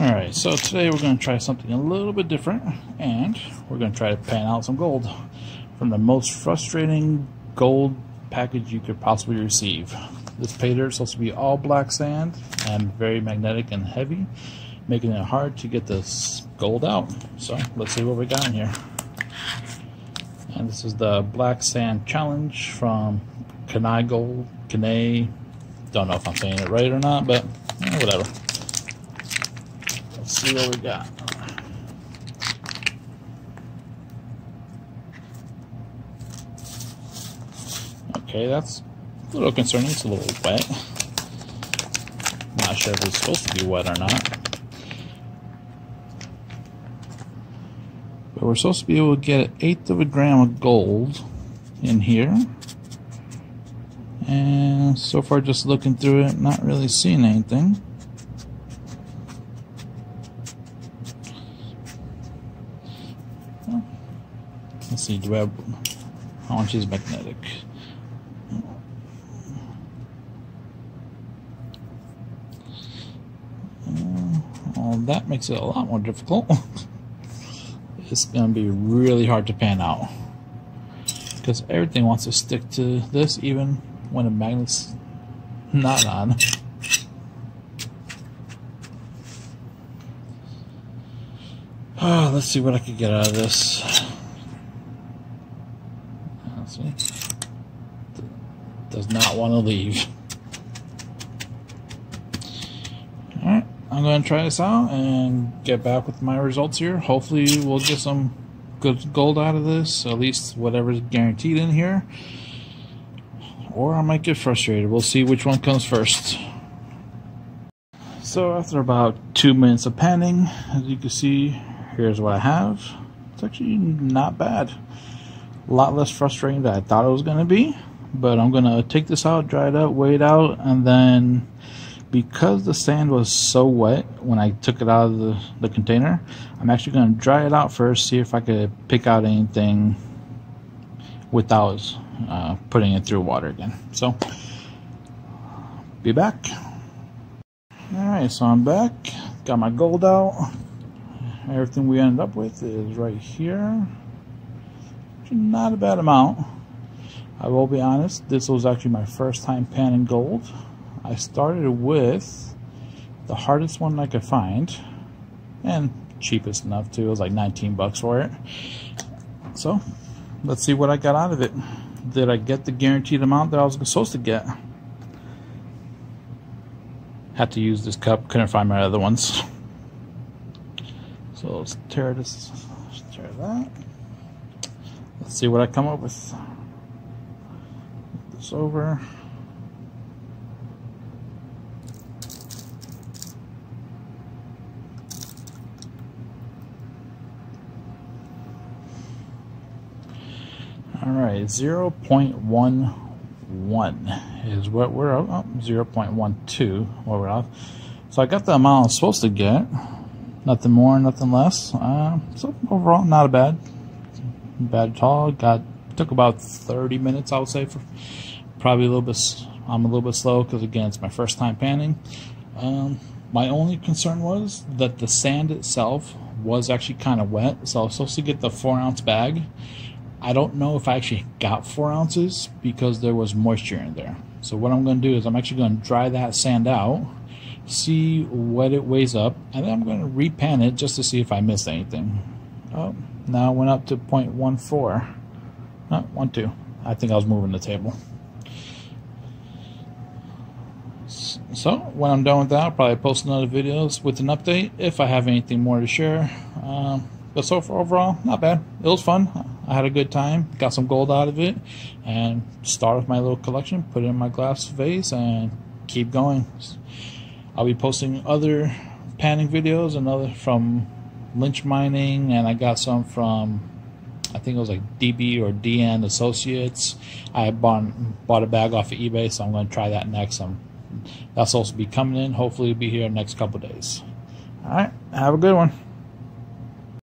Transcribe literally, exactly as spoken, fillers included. Alright, so today we're going to try something a little bit different, and we're going to try to pan out some gold from the most frustrating gold package you could possibly receive. This pay dirt is supposed to be all black sand and very magnetic and heavy, making it hard to get this gold out. So let's see what we got in here. And this is the Black Sand Challenge from Kenai Gold. Kenai, don't know if I'm saying it right or not, but eh, whatever. Let's see what we got. Okay, that's a little concerning. It's a little wet. Not sure if it's supposed to be wet or not. But we're supposed to be able to get an eighth of a gram of gold in here. And so far, just looking through it, not really seeing anything. Let's see, do I have, how much is magnetic? Uh, well, that makes it a lot more difficult. It's going to be really hard to pan out, because everything wants to stick to this even when a magnet's not on. Oh, let's see what I can get out of this. Does not want to leave. Alright, I'm going to try this out and get back with my results here. Hopefully we'll get some good gold out of this, at least whatever's guaranteed in here. Or I might get frustrated. We'll see which one comes first. So after about two minutes of panning, as you can see, here's what I have. It's actually not bad. A lot less frustrating than I thought it was going to be, but I'm going to take this out, dry it up, weigh it out, and then because the sand was so wet when I took it out of the, the container, I'm actually going to dry it out first, see if I could pick out anything without uh, putting it through water again. So, be back. Alright, so I'm back, got my gold out. Everything we ended up with is right here. Not a bad amount. I will be honest, this was actually my first time panning gold. I started with the hardest one I could find and cheapest enough too. It was like nineteen bucks for it. So let's see what I got out of it. Did I get the guaranteed amount that I was supposed to get? Had to use this cup, couldn't find my other ones. So let's tear this, let's tear that. Let's see what I come up with. Put this over. All right, zero point one one is what we're up. Oh, zero point one two what we're off. So I got the amount I was supposed to get. Nothing more, nothing less. Uh, so overall, not a bad. Bad at all. Got took about thirty minutes, I would say. For probably a little bit, I'm a little bit slow because again, it's my first time panning. Um, my only concern was that the sand itself was actually kind of wet, so I was supposed to get the four ounce bag. I don't know if I actually got four ounces because there was moisture in there. So what I'm going to do is I'm actually going to dry that sand out, see what it weighs up, and then I'm going to repan it just to see if I missed anything. Oh. Now it went up to zero point one four. Not one two. I think I was moving the table. So when I'm done with that, I'll probably post another videos with an update if I have anything more to share. Um, but so far overall, not bad. It was fun. I had a good time. Got some gold out of it, and started with my little collection. Put it in my glass vase and keep going. I'll be posting other panning videos, another from Lynch Mining, and I got some from, I think it was like D B or D N Associates. I bought bought a bag off of eBay, so I'm going to try that next. I'm, that's supposed to be coming in. Hopefully it'll be here in the next couple days. All right, have a good one.